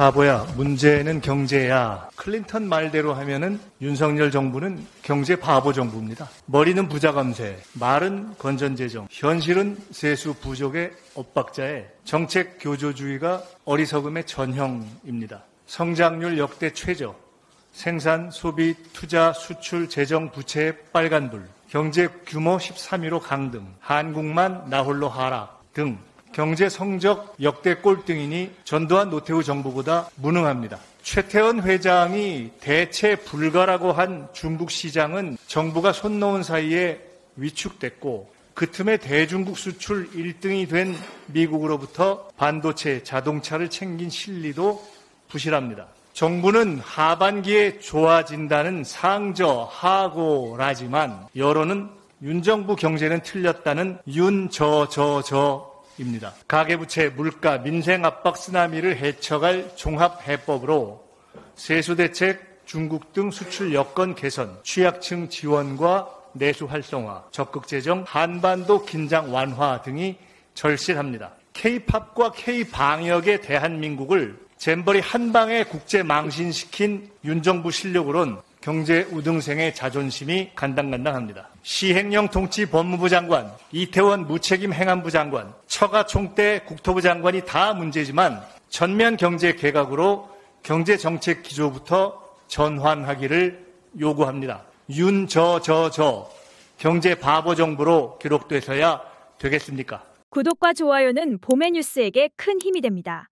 바보야, 문제는 경제야. 클린턴 말대로 하면은 윤석열 정부는 경제 바보 정부입니다. 머리는 부자 감세, 말은 건전재정, 현실은 세수 부족의 엇박자에 정책 교조주의가 어리석음의 전형입니다. 성장률 역대 최저, 생산, 소비, 투자, 수출, 재정, 부채의 빨간불, 경제 규모 13위로 강등, 한국만 나홀로 하락 등 경제 성적 역대 꼴등이니 전두환 노태우 정부보다 무능합니다. 최태원 회장이 대체 불가라고 한 중국 시장은 정부가 손 놓은 사이에 위축됐고 그 틈에 대중국 수출 1등이 된 미국으로부터 반도체, 자동차를 챙긴 실리도 부실합니다. 정부는 하반기에 좋아진다는 상저하고라지만 여론은 윤정부 경제는 틀렸다는 윤저저저입니다. 가계부채, 물가, 민생 압박 쓰나미를 해쳐갈 종합해법으로 세수대책, 중국 등 수출 여건 개선, 취약층 지원과 내수 활성화, 적극 재정, 한반도 긴장 완화 등이 절실합니다. K-팝과 K-방역의 대한민국을 잼버리 한방에 국제 망신시킨 윤정부 실력으론 경제 우등생의 자존심이 간당간당합니다. 시행령 통치 법무부 장관, 이태원 무책임 행안부 장관, 처가 총대 국토부 장관이 다 문제지만 전면 경제 개각으로 경제정책 기조부터 전환하기를 요구합니다. 윤저저저 경제 바보 정부로 기록돼서야 되겠습니까? 구독과 좋아요는 봄의 뉴스에게 큰 힘이 됩니다.